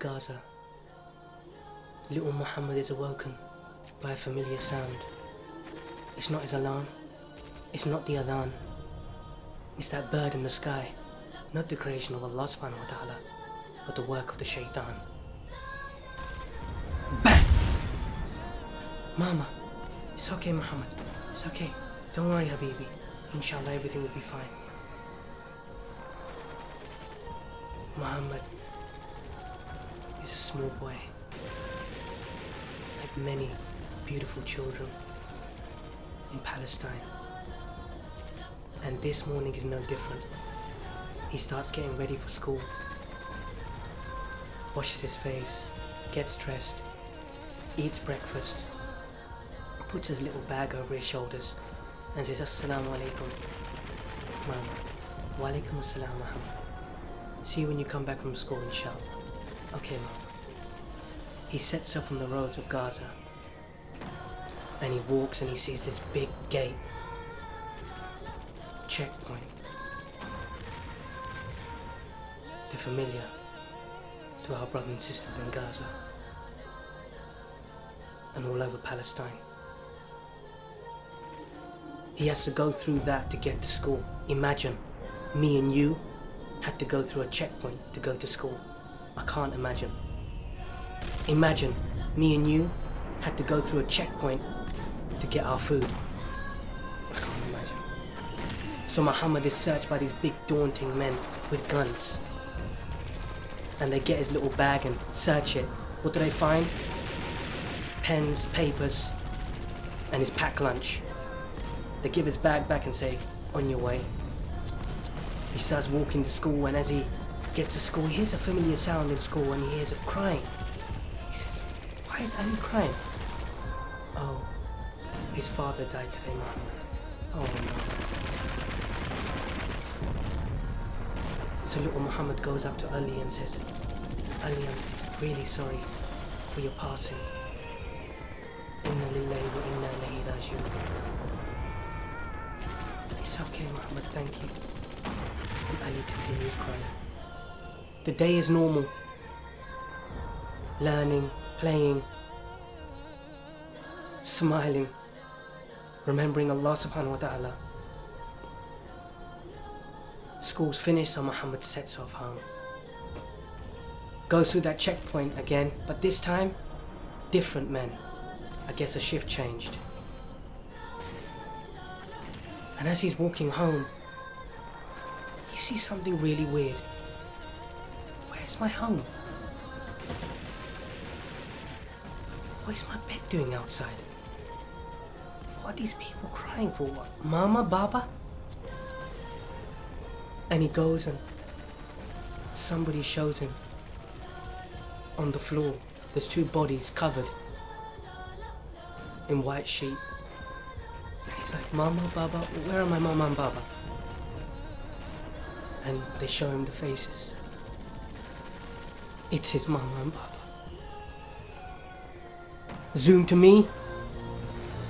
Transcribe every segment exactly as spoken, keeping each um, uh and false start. Gaza. Little Muhammad is awoken by a familiar sound. It's not his alarm. It's not the adhan. It's that bird in the sky. Not the creation of Allah subhanahu wa taala, but the work of the shaytan. Bang! Mama, it's okay Muhammad. It's okay. Don't worry Habibi. Inshallah everything will be fine. Muhammad is a small boy, like many beautiful children in Palestine. And this morning is no different. He starts getting ready for school, washes his face, gets dressed, eats breakfast, puts his little bag over his shoulders and says, "Assalamu alaikum, Mama." "Walaikum assalam, Muhammad. See you when you come back from school, inshallah." "Okay, Mama." He sets off on the roads of Gaza and he walks and he sees this big gate, checkpoint, the familiar to our brothers and sisters in Gaza and all over Palestine. He has to go through that to get to school. Imagine, me and you had to go through a checkpoint to go to school. I can't imagine. Imagine, me and you had to go through a checkpoint to get our food. I can't imagine. So Muhammad is searched by these big daunting men with guns. And they get his little bag and search it. What do they find? Pens, papers, and his packed lunch. They give his bag back and say, "On your way." He starts walking to school, and as he gets to school, he hears a familiar sound in school, and he hears a crying. He says, "Why is Ali crying?" "Oh, his father died today, Muhammad." "Oh no." So little Muhammad goes up to Ali and says, "Ali, I'm really sorry for your passing. Inna lillahi wa inna ilayhi raji'un." "It's okay, Muhammad, thank you." And Ali continues crying. The day is normal. Learning, playing, smiling, remembering Allah subhanahu wa ta'ala. School's finished, so Muhammad sets off home. Goes through that checkpoint again, but this time, different men. I guess a shift changed. And as he's walking home, he sees something really weird. "Where's my home? What is my bed doing outside? What are these people crying for? What? Mama, Baba?" And he goes and somebody shows him on the floor. There's two bodies covered in white sheet. And he's like, "Mama, Baba, where are my Mama and Baba?" And they show him the faces. It's his Mama and Baba. Zoom to me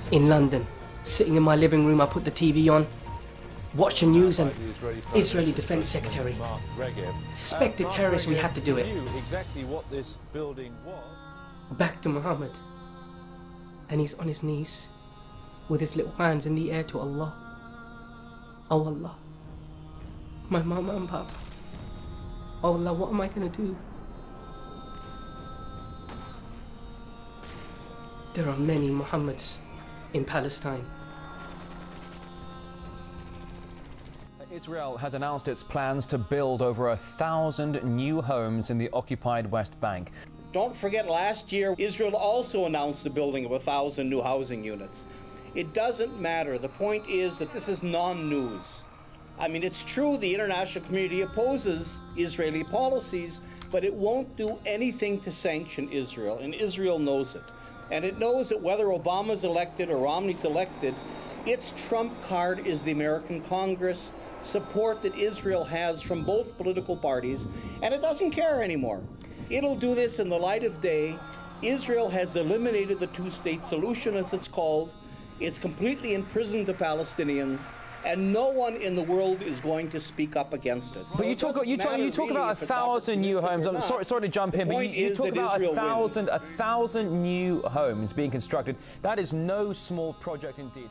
in London, sitting in my living room. I put the T V on, watch the news, and Israeli Defense Secretary, suspected terrorist, we had to do it. Exactly what this building was. Back to Muhammad, and he's on his knees with his little hands in the air to Allah. "Oh Allah, my Mama and Papa. Oh Allah, what am I gonna do?" There are many Muhammads in Palestine. Israel has announced its plans to build over a thousand new homes in the occupied West Bank. Don't forget, last year, Israel also announced the building of a thousand new housing units. It doesn't matter. The point is that this is non-news. I mean, it's true the international community opposes Israeli policies, but it won't do anything to sanction Israel, and Israel knows it. And it knows that whether Obama's elected or Romney's elected, its trump card is the American Congress, support that Israel has from both political parties, and it doesn't care anymore. It'll do this in the light of day. Israel has eliminated the two-state solution, as it's called. It's completely imprisoned the Palestinians. and no one in the world is going to speak up against it. So but you talk, you talk, you talk about a thousand new homes. I'm sorry, sorry to jump in, but you, you talk about a thousand, a thousand new homes being constructed. That is no small project indeed.